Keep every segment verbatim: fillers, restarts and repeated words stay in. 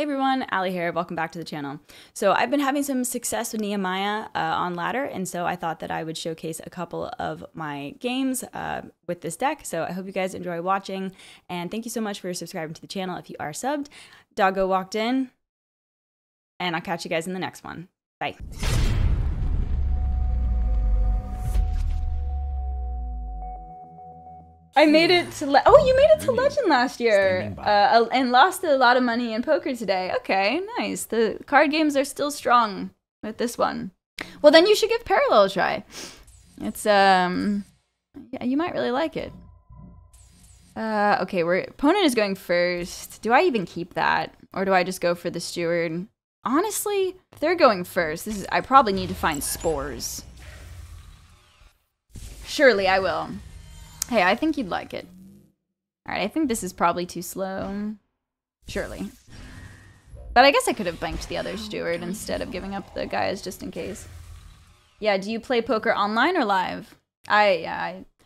Hey everyone, Allie here, welcome back to the channel. So I've been having some success with Nehemiah uh, on ladder, and so I thought that I would showcase a couple of my games uh, with this deck. So I hope you guys enjoy watching, and thank you so much for subscribing to the channel if you are subbed. Doggo walked in, and I'll catch you guys in the next one. Bye. I made it to le oh, you made it to Legend last year, uh, and lost a lot of money in poker today. Okay, nice. The card games are still strong with this one. Well, then you should give Parallel a try. It's um, yeah, you might really like it. Uh, okay, we're opponent is going first. Do I even keep that, or do I just go for the steward? Honestly, if they're going first, this is I probably need to find spores. Surely I will. Hey, I think you'd like it. All right, I think this is probably too slow. Surely. But I guess I could have banked the other steward instead of giving up the guys just in case. Yeah, do you play poker online or live? I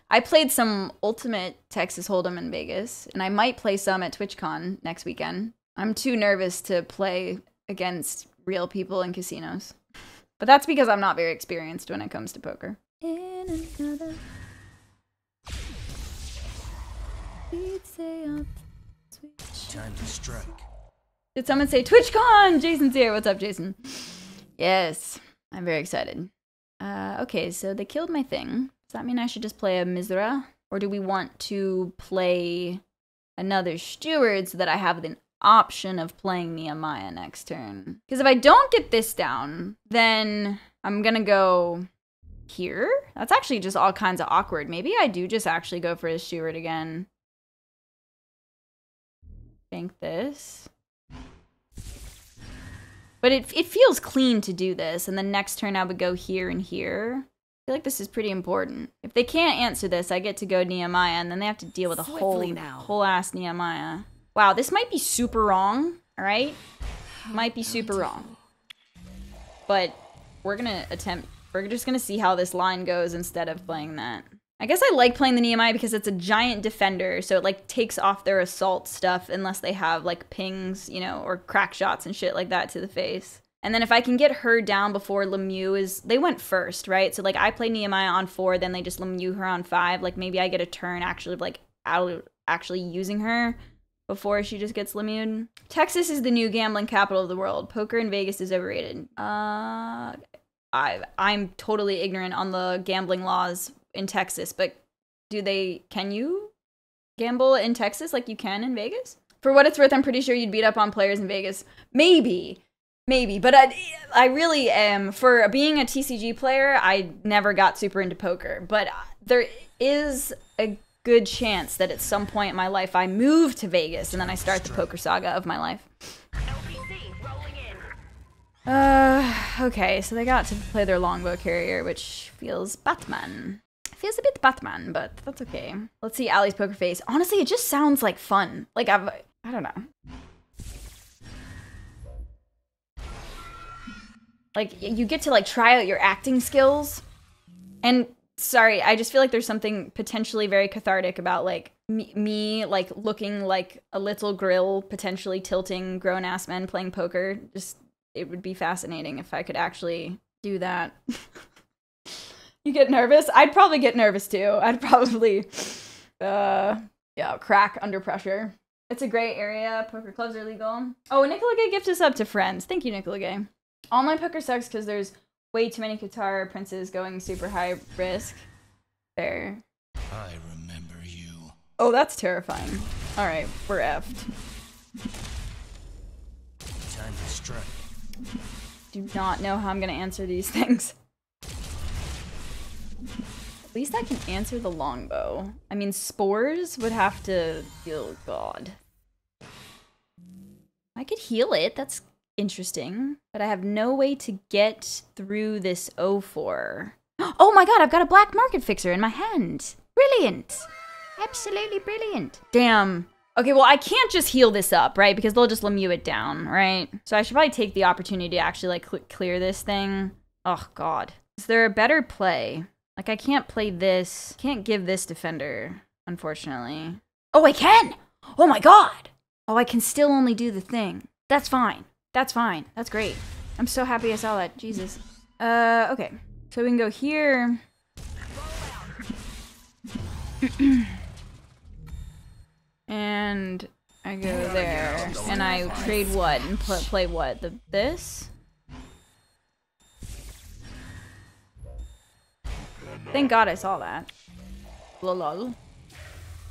I, I played some Ultimate Texas Hold'em in Vegas, and I might play some at TwitchCon next weekend. I'm too nervous to play against real people in casinos. But that's because I'm not very experienced when it comes to poker. In another... Time to strike. Did someone say TwitchCon? Jason's here. What's up, Jason? Yes, I'm very excited. Uh, okay, so they killed my thing. Does that mean I should just play a Mizra? Or do we want to play another steward so that I have an option of playing Nehemiah next turn? Because if I don't get this down, then I'm gonna go here? That's actually just all kinds of awkward. Maybe I do just actually go for a steward again. Bank this. But it, it feels clean to do this, and then next turn I would go here and here. I feel like this is pretty important. If they can't answer this, I get to go Nehemiah, and then they have to deal with a whole, whole ass Nehemiah. Wow, this might be super wrong, alright? Might be super wrong. But we're gonna attempt... We're just gonna see how this line goes instead of playing that. I guess I like playing the Nehemiah because it's a giant defender, so it like takes off their assault stuff unless they have like pings, you know, or crack shots and shit like that to the face. And then if I can get her down before Lemieux is, they went first, right? So like I play Nehemiah on four, then they just Lemieux her on five. Like maybe I get a turn actually like out actually using her before she just gets Lemieux. Texas is the new gambling capital of the world. Poker in Vegas is overrated. Uh. I, I'm totally ignorant on the gambling laws in Texas, but do they, can you gamble in Texas like you can in Vegas? For what it's worth, I'm pretty sure you'd beat up on players in Vegas. Maybe, maybe, but I, I really am, for being a T C G player, I never got super into poker, but there is a good chance that at some point in my life I move to Vegas and then I start the poker saga of my life. Uh, okay, so they got to play their longbow carrier, which feels Batman. Feels a bit Batman, but that's okay. Let's see Allie's poker face. Honestly, it just sounds like fun. Like, I've, I don't know. Like, you get to, like, try out your acting skills. And, sorry, I just feel like there's something potentially very cathartic about, like, me, me like, looking like a little grill, potentially tilting grown-ass men playing poker. Just... It would be fascinating if I could actually do that. You get nervous? I'd probably get nervous too. I'd probably, uh, yeah, crack under pressure. It's a gray area. Poker clubs are legal. Oh, Nicola Gay gifted us up to friends. Thank you, Nicola Gay. Online poker sucks because there's way too many Qatar princes going super high risk. Fair. I remember you. Oh, that's terrifying. All right, we're effed. Time to strike. Do not know how I'm gonna answer these things. At least I can answer the longbow. I mean, spores would have to... Oh, God. I could heal it, that's interesting. But I have no way to get through this oh four. Oh my God, I've got a black market fixer in my hand! Brilliant! Absolutely brilliant! Damn. Okay, well, I can't just heal this up, right? Because they'll just Lemieux it down, right? So I should probably take the opportunity to actually, like, cl clear this thing. Oh, God. Is there a better play? Like, I can't play this. Can't give this defender, unfortunately. Oh, I can! Oh, my God! Oh, I can still only do the thing. That's fine. That's fine. That's great. I'm so happy I saw that. Jesus. Uh, okay. So we can go here. And I go there. And I trade what? And pl play what? The this? Thank God I saw that. Lolol.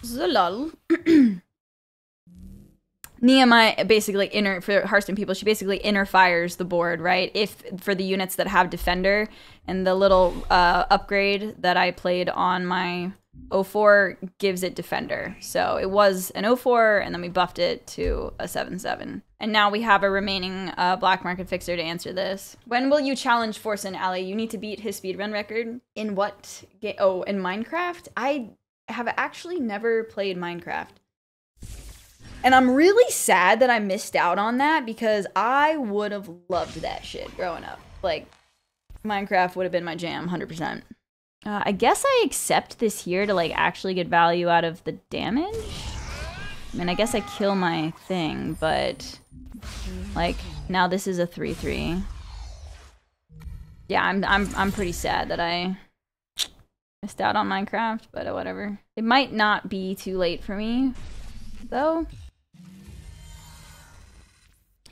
Zolol. Nehemiah basically inner for Hearthstone people. She basically inner fires the board, right? If for the units that have defender, and the little uh, upgrade that I played on my oh four gives it defender. So it was an oh four, and then we buffed it to a seven seven, and now we have a remaining uh, black market fixer to answer this. When will you challenge Forsen, Allie? You need to beat his speedrun record in what game? Oh, in Minecraft. I have actually never played Minecraft. And I'm really sad that I missed out on that, because I would have loved that shit growing up. Like, Minecraft would have been my jam, one hundred percent. Uh, I guess I accept this here to, like, actually get value out of the damage? I mean, I guess I kill my thing, but... like, now this is a three three. Yeah, I'm, I'm, I'm pretty sad that I missed out on Minecraft, but whatever. It might not be too late for me, though.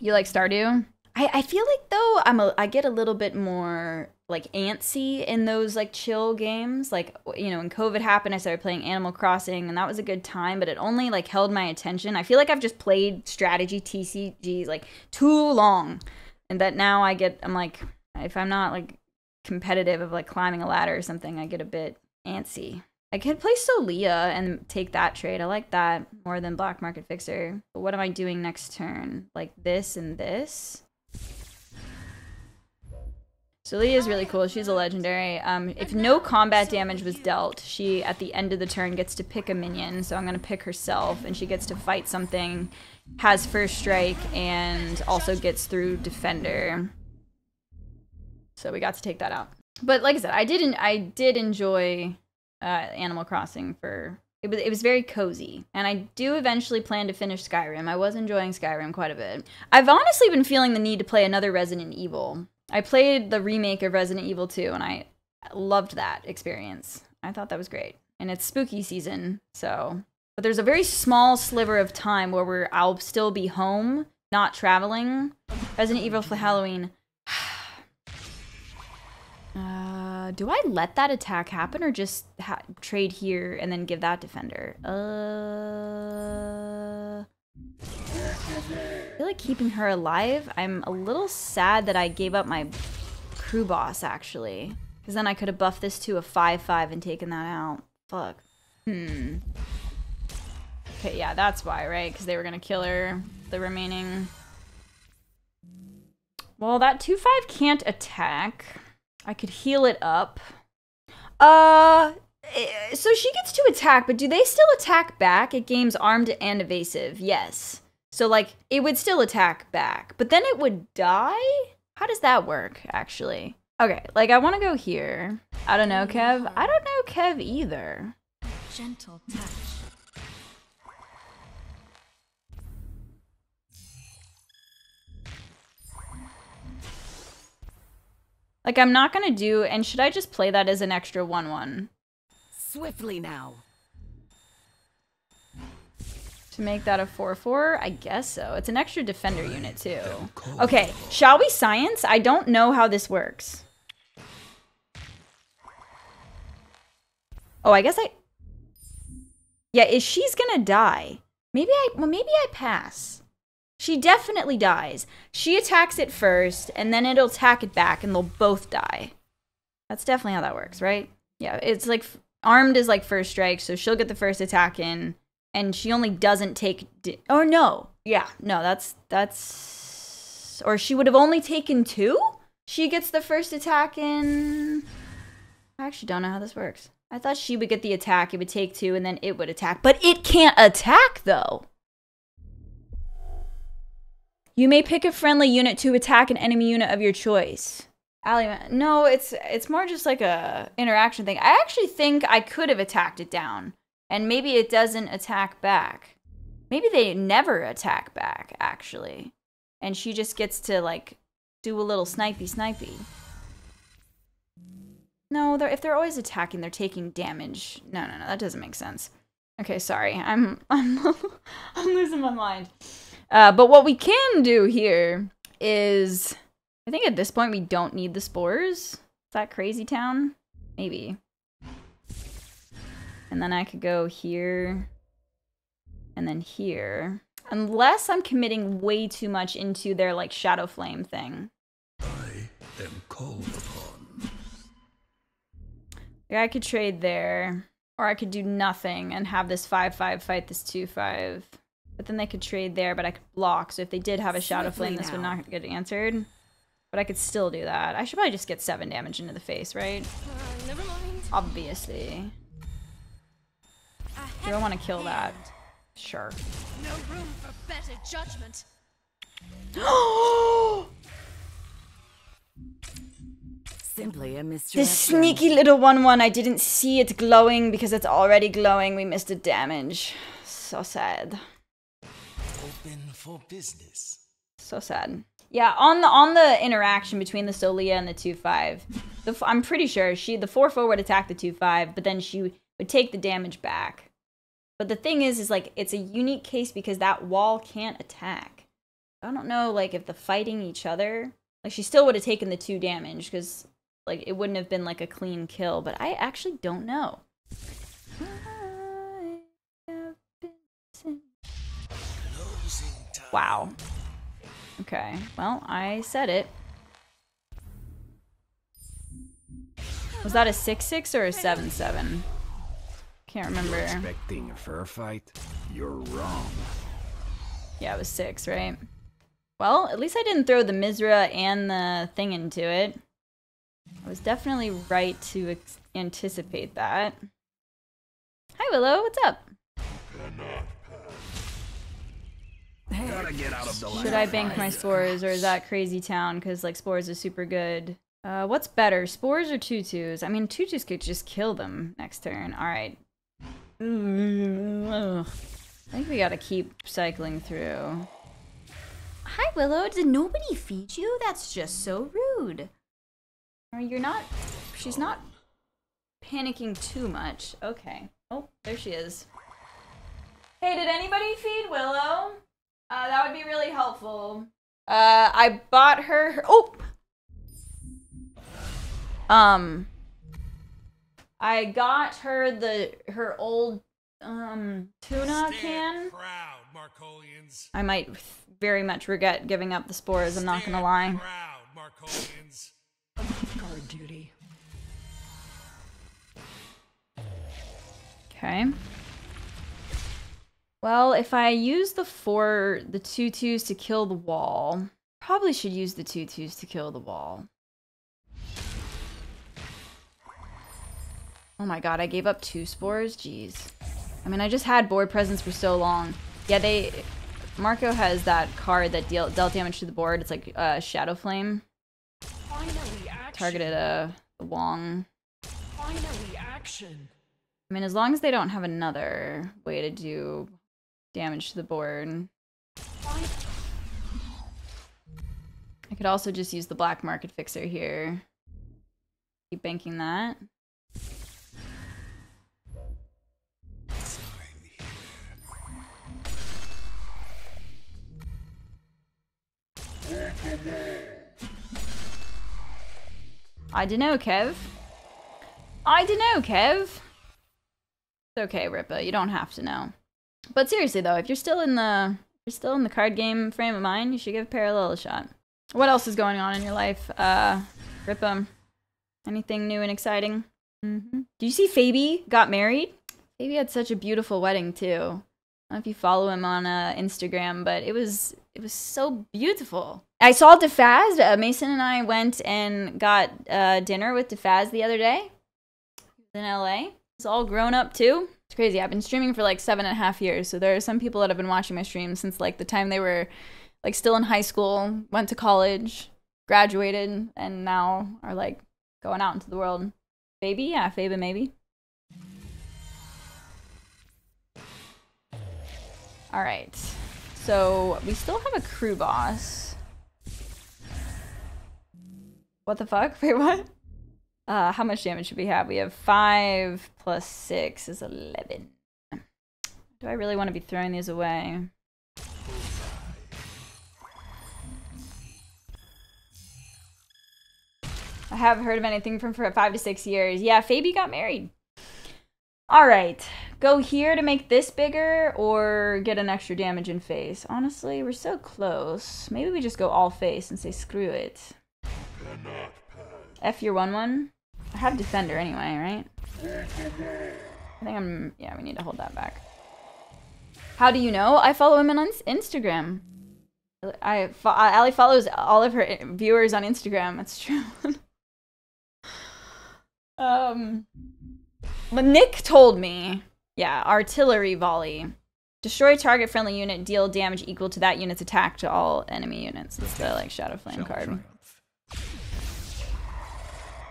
You like Stardew? I, I feel like though I'm a I get a little bit more like antsy in those like chill games. Like, you know, when COVID happened, I started playing Animal Crossing, and that was a good time, but it only like held my attention. I feel like I've just played strategy T C Gs like too long, and that now I get I'm like if I'm not like competitive of like climbing a ladder or something, I get a bit antsy. I could play Solia and take that trade. I like that more than Black Market Fixer. But what am I doing next turn? Like this and this? Solia is really cool. She's a legendary. Um, if no combat damage was dealt, she, at the end of the turn, gets to pick a minion. So I'm going to pick herself, and she gets to fight something, has first strike, and also gets through defender. So we got to take that out. But like I said, I did, I did enjoy... Uh, Animal Crossing for it was it was very cozy, and I do eventually plan to finish Skyrim. I was enjoying Skyrim quite a bit. I've honestly been feeling the need to play another Resident Evil. I played the remake of Resident Evil two, and I loved that experience. I thought that was great, and it's spooky season, so. But there's a very small sliver of time where we're I'll still be home, not traveling. Resident Evil for Halloween. Uh, do I let that attack happen or just ha trade here and then give that defender? Uh, I feel like keeping her alive. I'm a little sad that I gave up my crew boss, actually. Because then I could have buffed this to a five five and taken that out. Fuck. Hmm. Okay, yeah, that's why, right? Because they were going to kill her, the remaining... Well, that two five can't attack. I could heal it up. Uh, so she gets to attack, but do they still attack back? It gains armed and evasive, yes. So, like, it would still attack back, but then it would die? How does that work, actually? Okay, like, I want to go here. I don't know, Kev. I don't know Kev either. Gentle touch. Like, I'm not gonna do, and should I just play that as an extra one one? Swiftly now. To make that a four four? I guess so. It's an extra defender unit, too. Okay, shall we science? I don't know how this works. Oh, I guess I... Yeah, is she's gonna die? Maybe I, well, maybe I pass. She definitely dies. She attacks it first, and then it'll attack it back, and they'll both die. That's definitely how that works, right? Yeah, it's like, armed is like first strike, so she'll get the first attack in, and she only doesn't take, di oh no, yeah, no, that's, that's, or she would have only taken two? She gets the first attack in, I actually don't know how this works. I thought she would get the attack, it would take two, and then it would attack, but it can't attack though. You may pick a friendly unit to attack an enemy unit of your choice. Allie, no, it's it's more just like a interaction thing. I actually think I could have attacked it down, and maybe it doesn't attack back. Maybe they never attack back, actually. and she just gets to like do a little snipey snipey. No, they're, if they're always attacking, they're taking damage. No, no, no, that doesn't make sense. Okay, sorry, I'm I'm I'm losing my mind. Uh, but what we can do here is, I think at this point we don't need the spores. Is that crazy town? Maybe. And then I could go here, and then here. Unless I'm committing way too much into their like Shadow Flame thing. I am called upon. Yeah, I could trade there, or I could do nothing and have this five five fight this two five. But then they could trade there, but I could block. So if they did have a Shadow Flame, this would not get answered. But I could still do that. I should probably just get seven damage into the face, right? Uh, never mind. Obviously. Do I want to kill that? Sure. No room for better judgment. Simply a mystery. This sneaky little one one. I didn't see it glowing because it's already glowing. We missed the damage. So sad. Open for business. So sad. Yeah, on the on the interaction between the Solia and the two five, the, I'm pretty sure she the four four would attack the two five, but then she would take the damage back. But the thing is, is like, it's a unique case because that wall can't attack. I don't know, like, if the fighting each other, like, she still would have taken the two damage because, like, it wouldn't have been, like, a clean kill. But I actually don't know. Wow. Okay. Well, I said it. Was that a six six or a seven seven? Can't remember. You're expecting a fur fight? You're wrong. Yeah, it was six, right? Well, at least I didn't throw the Mizra and the thing into it. I was definitely right to anticipate that. Hi, Willow. What's up? Hey. Gotta get out of the Should I bank my spores, or is that crazy town? Because like spores are super good. Uh, what's better, spores or tutus? I mean, tutus could just kill them next turn. All right. Ugh. I think we gotta keep cycling through. Hi, Willow. Did nobody feed you? That's just so rude. You're not. She's not panicking too much. Okay. Oh, there she is. Hey, did anybody feed Willow? Uh, that would be really helpful. Uh, I bought her. her oh. Um. I got her the her old um tuna Stand can. Proud, Marcolians. I might very much regret giving up the spores. Stand I'm not gonna lie. Proud, Marcolians. Guard duty. Okay. Well, if I use the four, the two twos to kill the wall, probably should use the two twos to kill the wall. Oh my god, I gave up two spores? Jeez. I mean, I just had board presence for so long. Yeah, they... Marco has that card that deal, dealt damage to the board. It's like uh, Shadow Flame. Targeted a, a Wong. Finally action. I mean, as long as they don't have another way to do damage to the board. I could also just use the Black Market Fixer here. Keep banking that. I dunno, Kev. I dunno, Kev. It's okay, Rippa. You don't have to know. But seriously, though, if you're still in the you're still in the card game frame of mind, you should give Parallel a shot. What else is going on in your life, uh, Rippa? Anything new and exciting? Mm-hmm. Did you see Fabi got married? Fabi had such a beautiful wedding too. I don't know if you follow him on uh, Instagram, but it was it was so beautiful. I saw DeFaz. Uh, Mason and I went and got uh, dinner with DeFaz the other day. In L A, he's all grown up too. It's crazy. I've been streaming for like seven and a half years, so there are some people that have been watching my streams since like the time they were like still in high school, went to college, graduated, and now are like going out into the world. Baby, yeah, Fabian, maybe. Alright, so we still have a crew boss. What the fuck? Wait, what? Uh, how much damage should we have? We have five plus six is eleven. Do I really want to be throwing these away? I haven't heard of anything from for five to six years. Yeah, Fabi got married. All right, go here to make this bigger or get an extra damage in face. Honestly, we're so close. Maybe we just go all face and say screw it. F your one one. I have defender anyway, right? I think I'm, yeah, we need to hold that back. How do you know? I follow him on Instagram. I, Allie follows all of her viewers on Instagram, that's true. um, but Nick told me, yeah, artillery volley. Destroy target friendly unit, deal damage equal to that unit's attack to all enemy units. That's the like Shadow Flame card.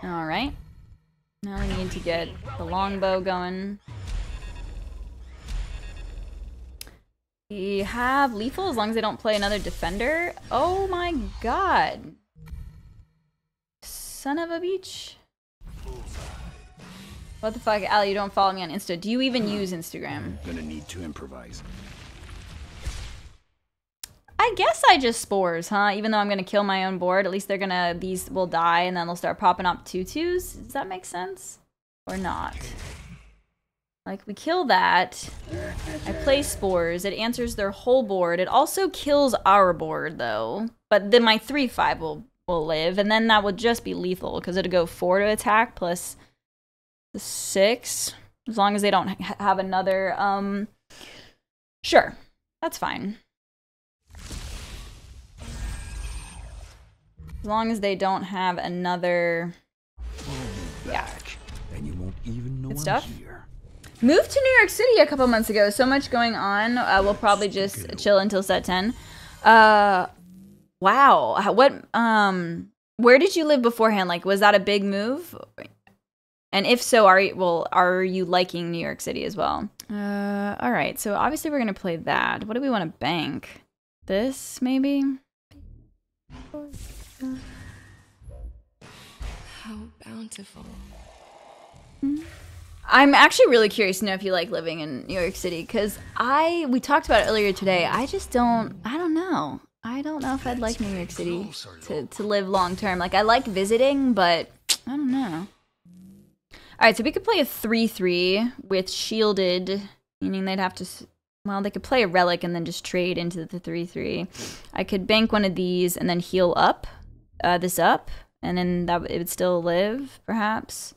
Alright. Now we need to get the longbow going. We have lethal as long as they don't play another defender. Oh my god. Son of a bitch. What the fuck, Allie, you don't follow me on Insta. Do you even use Instagram? I'm gonna need to improvise. I guess I just spores, huh? Even though I'm gonna kill my own board, at least they're gonna, these will die and then they'll start popping up tutus. Does that make sense? Or not? Like, we kill that, I play spores, it answers their whole board, it also kills our board, though. But then my three five will, will live, and then that will just be lethal, because it'll go four to attack, plus six, as long as they don't ha have another, um... Sure, that's fine. As long as they don't have another... Yeah. And you won't even know good stuff. Moved to New York City a couple months ago. So much going on. Uh, we'll probably just chill until set ten. Uh, wow. What? Um, where did you live beforehand? Like, was that a big move? And if so, are you, well, are you liking New York City as well? Uh, all right. So obviously we're gonna play that. What do we want to bank? This maybe. How bountiful. Hmm? I'm actually really curious to know if you like living in New York City, because I, we talked about it earlier today, I just don't, I don't know. I don't know if I'd like New York City to, to live long term. Like, I like visiting, but I don't know. Alright, so we could play a three three with shielded, meaning they'd have to, well, they could play a relic and then just trade into the three three. I could bank one of these and then heal up, uh, this up, and then that it would still live, perhaps.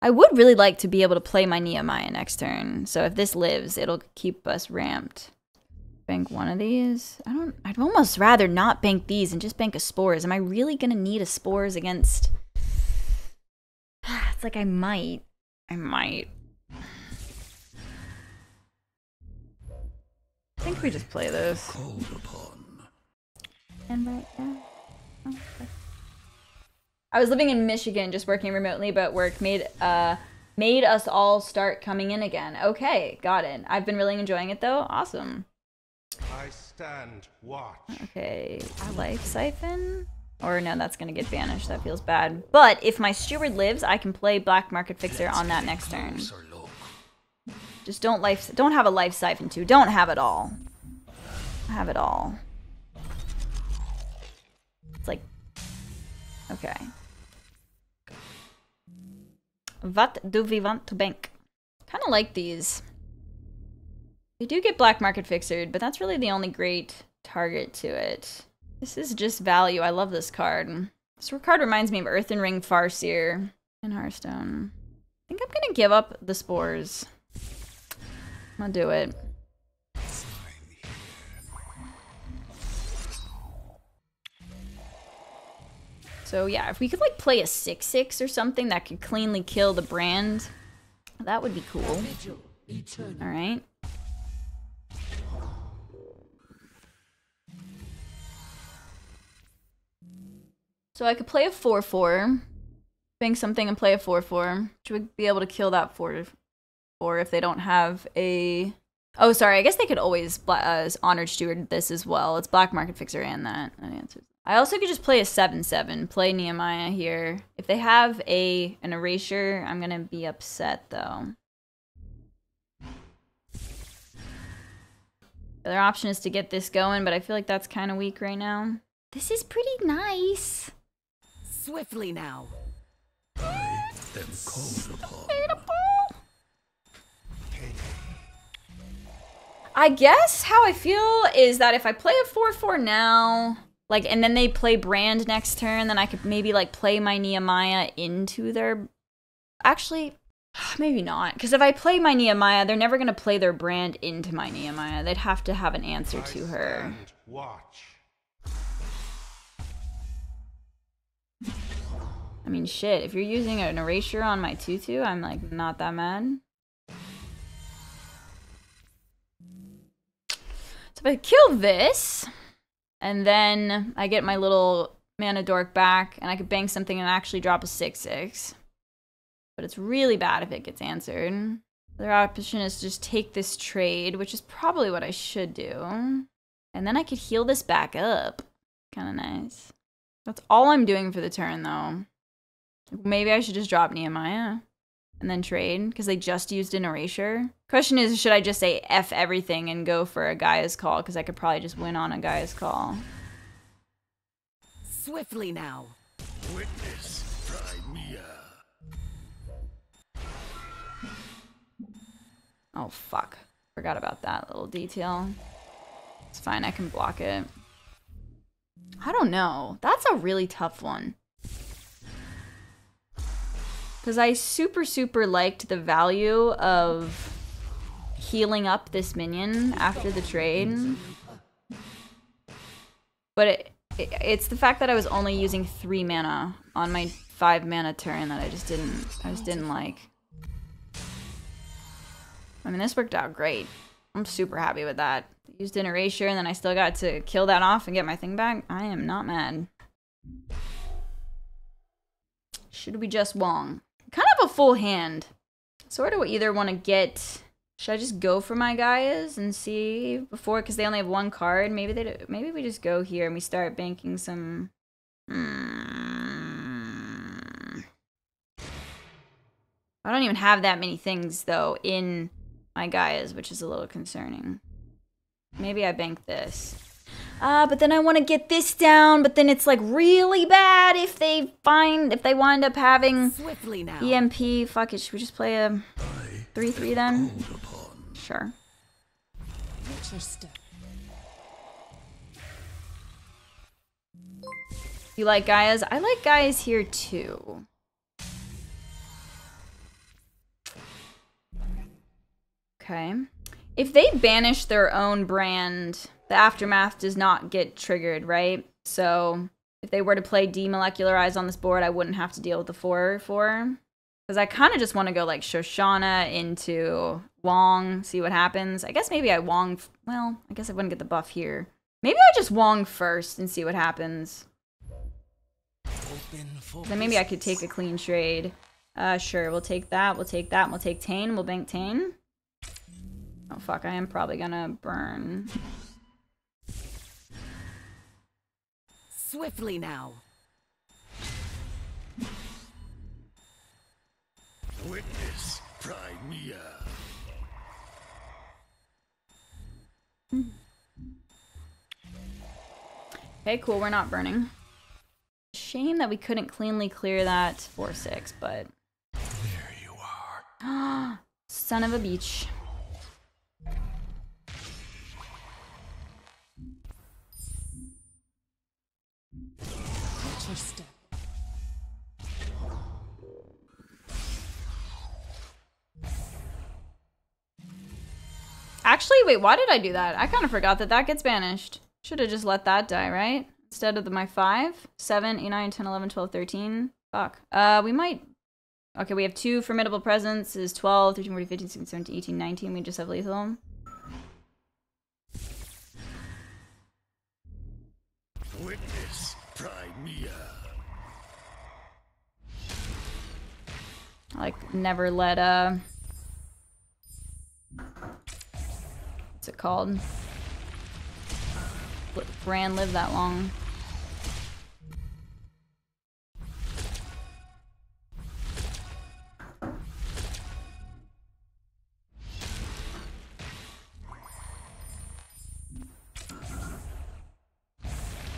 I would really like to be able to play my Nehemiah next turn, so if this lives, it'll keep us ramped. Bank one of these? I don't- I'd almost rather not bank these and just bank a Spores. Am I really gonna need a Spores against... It's like I might. I might. I think we just play those. And right now... Oh, okay. I was living in Michigan, just working remotely, but work made uh, made us all start coming in again. Okay, got it. I've been really enjoying it, though. Awesome. I stand watch. Okay, life siphon? Or no, that's going to get banished. That feels bad. But if my steward lives, I can play Black Market Fixer Let's on that next turn. Just don't life, don't have a life siphon, too. Don't have it all. Have it all. It's like... Okay. What do we want to bank? Kind of like these. They do get Black Market Fixered, but that's really the only great target to it. This is just value. I love this card. This card reminds me of Earthen Ring Farseer and Hearthstone. I think I'm gonna give up the Spores. I'm gonna do it. So yeah, if we could like play a six six or something that could cleanly kill the brand, that would be cool. Alright. So I could play a four four, bank something and play a four four, which would be able to kill that four four if they don't have a... Oh, sorry, I guess they could always bla uh, Honored Steward this as well. It's Black Market Fixer and that. That answers. I also could just play a seven seven, play Nehemiah here. If they have a an erasure, I'm gonna be upset though. The other option is to get this going, but I feel like that's kind of weak right now. This is pretty nice. Swiftly now. I am called upon. I guess how I feel is that if I play a four four now, like, and then they play Brand next turn, then I could maybe, like, play my Nehemiah into their... Actually, maybe not. Because if I play my Nehemiah, they're never going to play their Brand into my Nehemiah. They'd have to have an answer to her. Watch. I mean, shit, if you're using an erasure on my two two, I'm, like, not that mad. So if I kill this... And then I get my little mana dork back, and I could bang something and actually drop a six six. But it's really bad if it gets answered. The other option is to just take this trade, which is probably what I should do. And then I could heal this back up. Kind of nice. That's all I'm doing for the turn, though. Maybe I should just drop Nehemiah and then trade, because they just used an erasure. Question is, should I just say F everything and go for a Gaia's Call? Because I could probably just win on a Gaia's Call. Swiftly now. Witness Primea. Oh, fuck. Forgot about that little detail. It's fine, I can block it. I don't know. That's a really tough one. Because I super, super liked the value of healing up this minion after the trade. But it, it, it's the fact that I was only using three mana on my five mana turn that I just didn't, I just didn't like. I mean, this worked out great. I'm super happy with that. Used an erasure and then I still got to kill that off and get my thing back. I am not mad. Should we just Wong? Kind of a full hand. So I do either want to get... Should I just go for my Gaia's and see before? Because they only have one card. Maybe they. Do, maybe we just go here and we start banking some... Mm. I don't even have that many things, though, in my Gaia's, which is a little concerning. Maybe I bank this. Uh, but then I want to get this down, but then it's like really bad if they find, if they wind up having Swiftly now. E M P. Fuck it, should we just play a three three then? Sure. You like Gaia's? I like Gaia's here too. Okay. If they banish their own Brand, the aftermath does not get triggered, right? So if they were to play demolecularize on this board, I wouldn't have to deal with the four four. Because I kind of just want to go like Shoshana into Wong, see what happens. I guess maybe I Wong, well, I guess I wouldn't get the buff here. Maybe I just Wong first and see what happens. Then maybe I could take a clean trade. Uh, sure, we'll take that, we'll take that, we'll take Tain, we'll bank Tain. Oh fuck, I am probably gonna burn. Swiftly now. Witness Primea. Okay, cool, we're not burning. Shame that we couldn't cleanly clear that four six, but... There you are. Son of a beach. Actually, wait, why did I do that? I kind of forgot that that gets banished. Should have just let that die, right? Instead of the, my five, seven, eight, nine, ten, eleven, twelve, thirteen. Fuck. Uh, we might... Okay, we have two formidable presences. twelve, thirteen, fourteen, fifteen, sixteen, seventeen, eighteen, nineteen. We just have lethal. Witness Primea. Like, never let, uh... What's it called? Bran lived that long.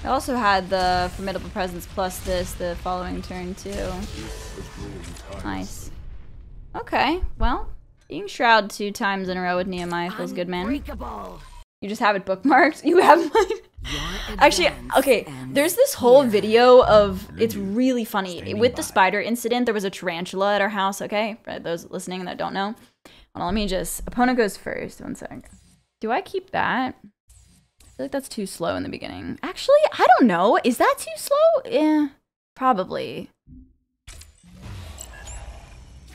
I also had the Formidable Presence plus this the following turn, too. Nice. Okay, well, being Shroud two times in a row with Nehemiah feels good, man. You just have it bookmarked? You have mine? Actually, okay, there's this whole video of, it's really funny. With the spider incident, there was a tarantula at our house, okay? For those listening that don't know. Well, let me just, opponent goes first, one sec. Do I keep that? I feel like that's too slow in the beginning. Actually, I don't know. Is that too slow? Yeah, probably.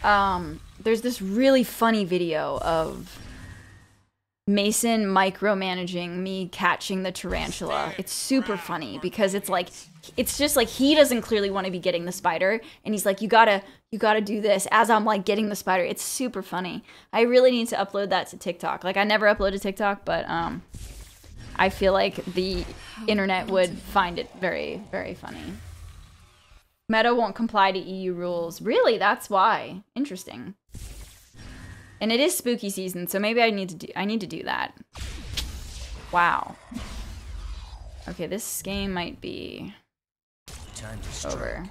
Um, there's this really funny video of Mason micromanaging me catching the tarantula. It's super funny because it's like, it's just like he doesn't clearly want to be getting the spider, and he's like, you gotta, you gotta do this as I'm like getting the spider. It's super funny. I really need to upload that to TikTok. Like I never uploaded TikTok, but um. I feel like the internet would find it very, very funny. Meta won't comply to E U rules. Really? That's why. Interesting. And it is spooky season, so maybe I need to do I need to do that. Wow. Okay, this game might be over.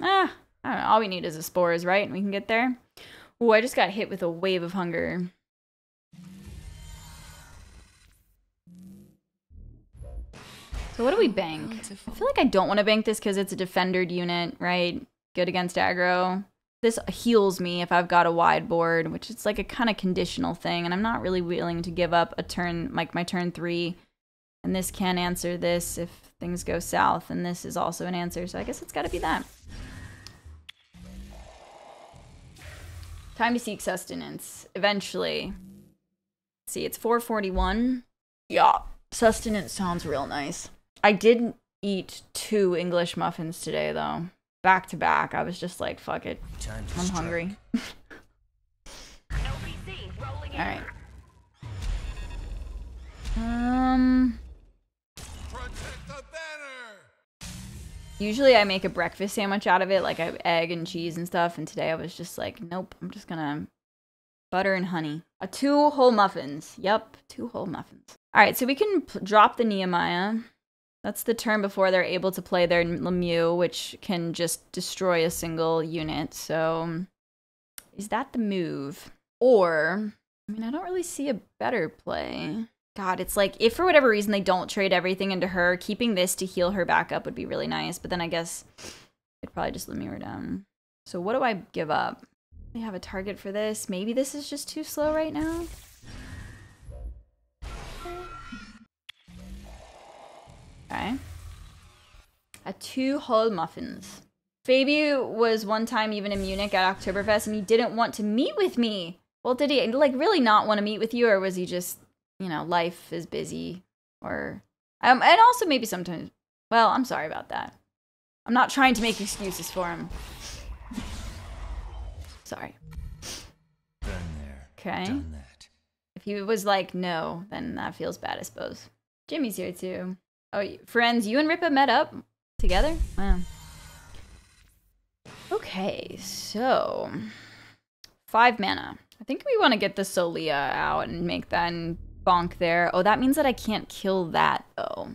Ah, I don't know. All we need is the spores, right? And we can get there. Ooh, I just got hit with a wave of hunger. So what do we bank? I feel like I don't want to bank this because it's a defendered unit, right? Good against aggro. This heals me if I've got a wide board, which is like a kind of conditional thing, and I'm not really willing to give up a turn, like my turn three. And this can answer this if things go south, and this is also an answer, so I guess it's got to be that. Time to seek sustenance, eventually. Let's see, it's four forty-one. Yeah, sustenance sounds real nice. I didn't eat two English muffins today, though. Back to back, I was just like, fuck it. I'm hungry. Alright. Um... Usually I make a breakfast sandwich out of it, like I have egg and cheese and stuff, and today I was just like, nope, I'm just gonna butter and honey. Uh, two whole muffins. Yep, two whole muffins. All right, so we can p drop the Nehemiah. That's the turn before they're able to play their Lemieux, which can just destroy a single unit, so is that the move? Or, I mean, I don't really see a better play. God, it's like, if for whatever reason they don't trade everything into her, keeping this to heal her back up would be really nice, but then I guess it'd probably just Lemieux her down. So what do I give up? They have a target for this. Maybe this is just too slow right now? Okay. A two whole muffins. Fabian was one time even in Munich at Oktoberfest, and he didn't want to meet with me! Well, did he, like, really not want to meet with you, or was he just... you know, life is busy, or, um, and also maybe sometimes, well, I'm sorry about that. I'm not trying to make excuses for him. Sorry. Been there, okay. Done that. If he was like, no, then that feels bad, I suppose. Jimmy's here too. Oh, friends, you and Rippa met up together? Wow. Okay, so, five mana. I think we want to get the Solia out and make that and bonk there. Oh, that means that I can't kill that, though.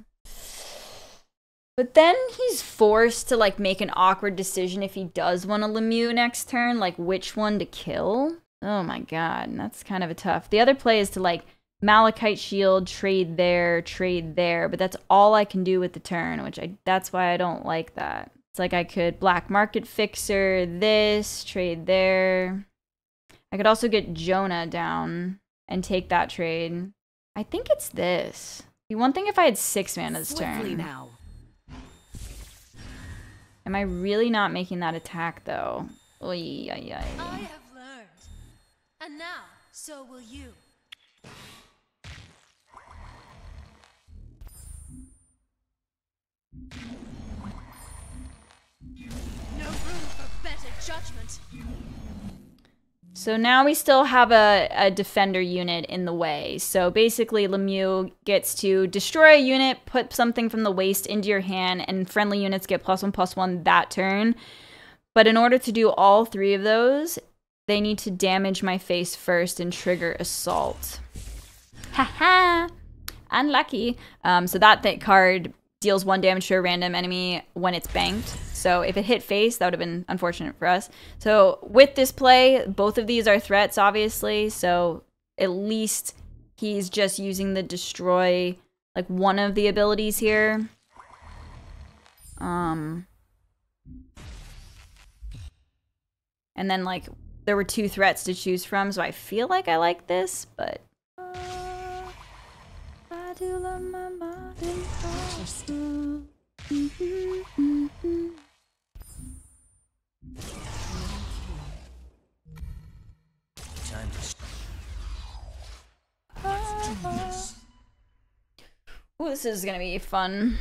But then he's forced to, like, make an awkward decision if he does want a Lemieux next turn, like, which one to kill? Oh my god, that's kind of a tough... The other play is to, like, Malachite Shield, trade there, trade there, but that's all I can do with the turn, which I... that's why I don't like that. It's like I could Black Market Fixer, this, trade there... I could also get Jonah down and take that trade. I think it's this. Be one thing if I had six mana this turn. Now. Am I really not making that attack though? Oy, oy, oy. I have learned, and now so will you. No room for better judgment. So now we still have a, a defender unit in the way. So basically Lemieux gets to destroy a unit, put something from the waste into your hand, and friendly units get plus one plus one that turn. But in order to do all three of those, they need to damage my face first and trigger assault. Haha! Unlucky. Um, so that, that card deals one damage to a random enemy when it's banked. So if it hit face, that would have been unfortunate for us. So with this play, both of these are threats, obviously. So at least he's just using the destroy, like one of the abilities here. Um, and then like there were two threats to choose from, so I feel like I like this, but. Ooh, this is gonna be fun.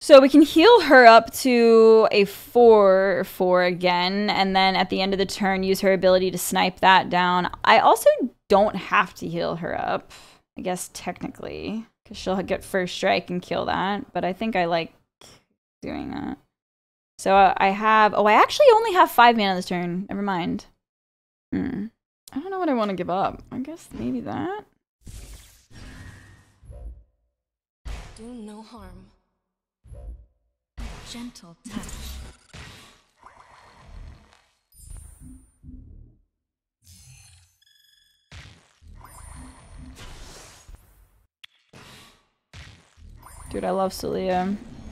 So we can heal her up to a four, four again, and then at the end of the turn, use her ability to snipe that down. I also don't have to heal her up, I guess technically, because she'll get first strike and kill that, but I think I like doing that. So I have, oh, I actually only have five mana this turn, never mind. Hmm. I don't know what I want to give up. I guess maybe that? Do no harm. Gentle touch. Dude, I love Solia. No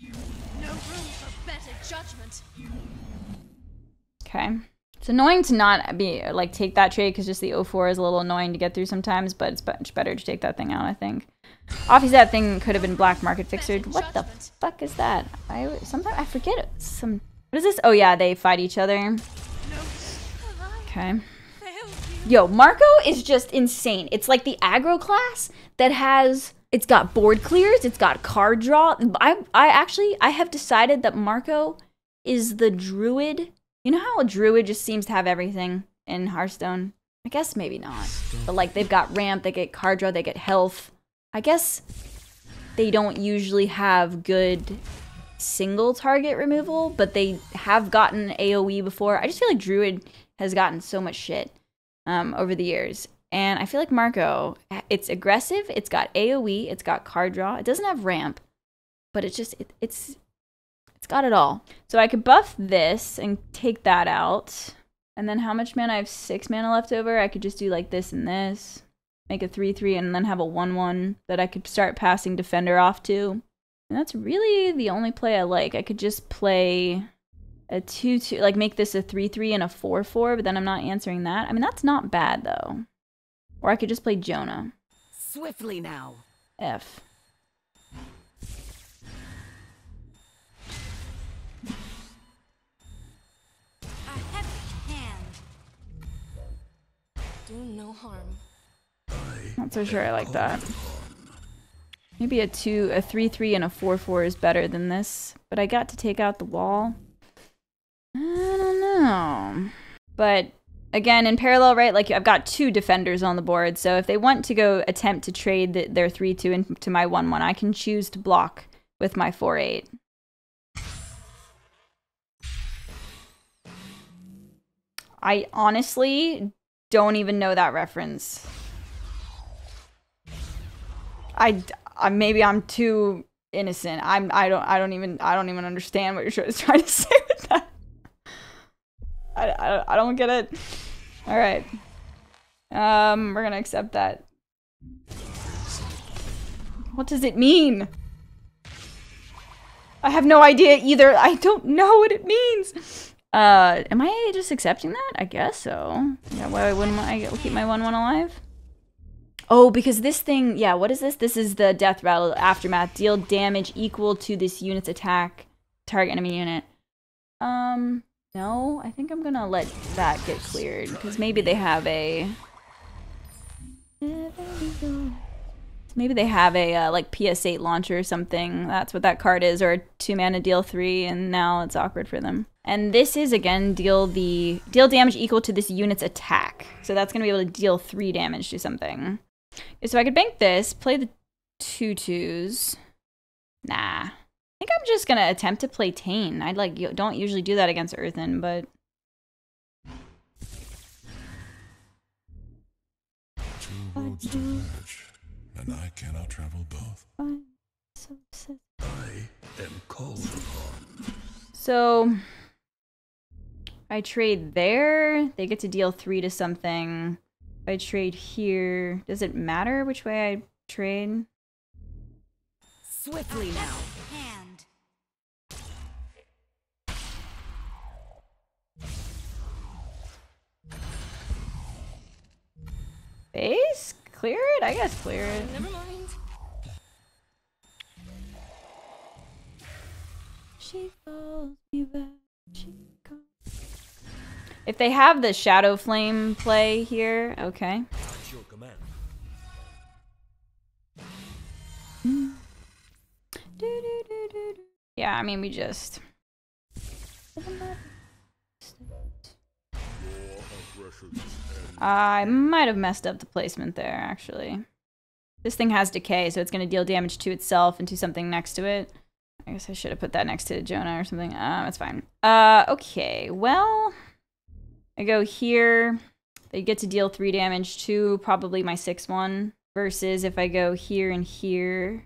room for better judgment. Okay. It's annoying to not be like take that trade because just the oh four is a little annoying to get through sometimes, but it's much better to take that thing out, I think. Obviously, that thing could have been black market fixer. What the fuck is that? I sometimes I forget it. Some what is this? Oh yeah, they fight each other. Okay. Yo, Marco is just insane. It's like the aggro class that has it's got board clears, it's got card draw. I I actually I have decided that Marco is the druid. You know how a druid just seems to have everything in Hearthstone? I guess maybe not. But like they've got ramp, they get card draw, they get health. I guess they don't usually have good single target removal, but they have gotten AoE before. I just feel like Druid has gotten so much shit um, over the years. And I feel like Marco, it's aggressive, it's got AoE, it's got card draw, it doesn't have ramp, but it's just, it, it's, it's got it all. So I could buff this and take that out. And then how much mana? I have six mana left over. I could just do like this and this. Make a three three and then have a one one that I could start passing defender off to. And that's really the only play I like. I could just play a two two, like make this a three three and a four four, but then I'm not answering that. I mean, that's not bad though. Or I could just play Jonah. Swiftly now. F. A heavy hand. Do no harm. Not so sure I like that. Maybe a two, a three three, and a four four is better than this. But I got to take out the wall. I don't know. But again, in parallel, right? Like I've got two defenders on the board, so if they want to go attempt to trade the, their three two into my one one, I can choose to block with my four eight. I honestly don't even know that reference. I, I maybe I'm too innocent. I'm I don't I don't even I don't even understand what your show is trying to say with that. I, I, I don't get it. All right, um, we're gonna accept that. What does it mean? I have no idea either. I don't know what it means. Uh, am I just accepting that? I guess so. Yeah. Why wouldn't I keep my one one alive? Oh, because this thing, yeah, what is this? This is the death rattle aftermath. Deal damage equal to this unit's attack. Target enemy unit. Um, no, I think I'm gonna let that get cleared. Because maybe they have a... Maybe they have a, uh, like, P S eight launcher or something. That's what that card is. Or a two-mana deal three, and now it's awkward for them. And this is, again, deal the deal damage equal to this unit's attack. So that's gonna be able to deal three damage to something. So I could bank this, play the two twos. Nah. I think I'm just gonna attempt to play Tain. I'd like, don't usually do that against Earthen, but roads so diverge, and I cannot travel both. I'm so sad. I am called upon. So I trade there, they get to deal three to something. If I trade here, does it matter which way I trade? Swiftly now. Hand. Base? Clear it? I guess clear it. Never mind. She calls me back. She calls me back. If they have the Shadow Flame play here, okay. That's your command. Mm. Do, do, do, do, do. Yeah, I mean, we just. I might have messed up the placement there, actually. This thing has decay, so it's going to deal damage to itself and to something next to it. I guess I should have put that next to Jonah or something. Uh, that's fine. Uh, okay, well, I go here. They get to deal three damage to probably my six one. Versus if I go here and here,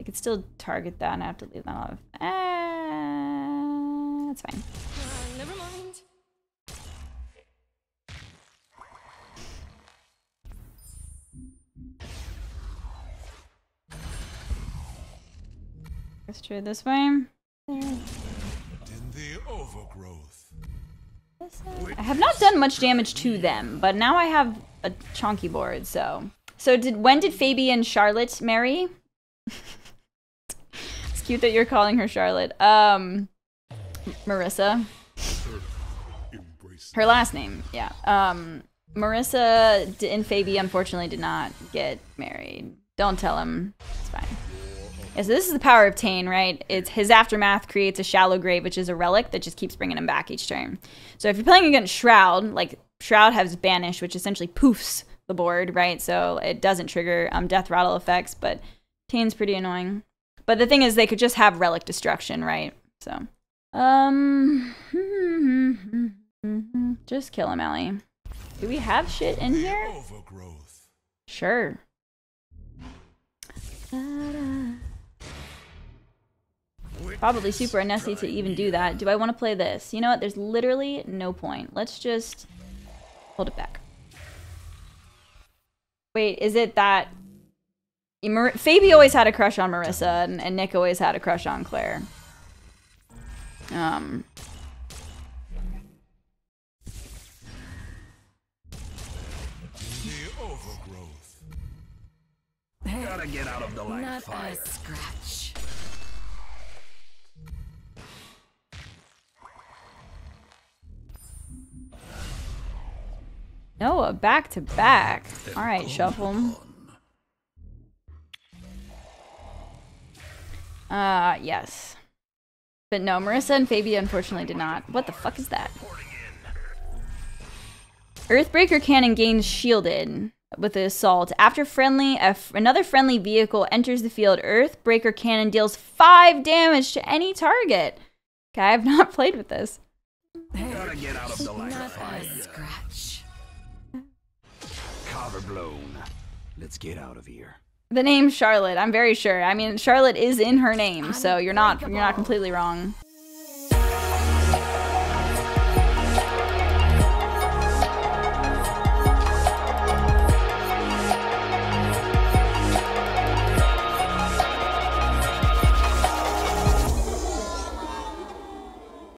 I could still target that and I have to leave that off. Uh, that's fine. Uh, never mind. Let's try this way. There. In the overgrowth. I have not done much damage to them, but now I have a chonky board, so. So did when did Fabian and Charlotte marry? It's cute that you're calling her Charlotte. Um, Marissa. Her last name, yeah. Um, Marissa and Fabi unfortunately did not get married. Don't tell him. It's fine. Yeah, so this is the power of Tain, right? It's his aftermath creates a shallow grave, which is a relic that just keeps bringing him back each turn. So if you're playing against Shroud, like Shroud has Banish, which essentially poofs the board, right? So it doesn't trigger um, death rattle effects, but Tain's pretty annoying. But the thing is, they could just have relic destruction, right? So, um, just kill him, Ellie. Do we have shit in here? Overgrowth. Sure. Probably super unnecessary to even do that. Do I want to play this? You know what? There's literally no point. Let's just hold it back. Wait, is it that Mar Fabi always had a crush on Marissa, and, and Nick always had a crush on Claire. Um. The overgrowth. Gotta get out of the light. Not fire. A scratch. Noah, back to back. All right, shuffle. Uh, yes. But no, Marissa and Fabi unfortunately did not. What the fuck is that? Earthbreaker cannon gains shielded with the assault. After friendly, a f another friendly vehicle enters the field, Earthbreaker cannon deals five damage to any target. Okay, I've not played with this. Gotta get out of the light. Not a scratch. Cover blown. Let's get out of here. The name Charlotte, I'm very sure. I mean, Charlotte is in her name, so you're not you're not completely wrong.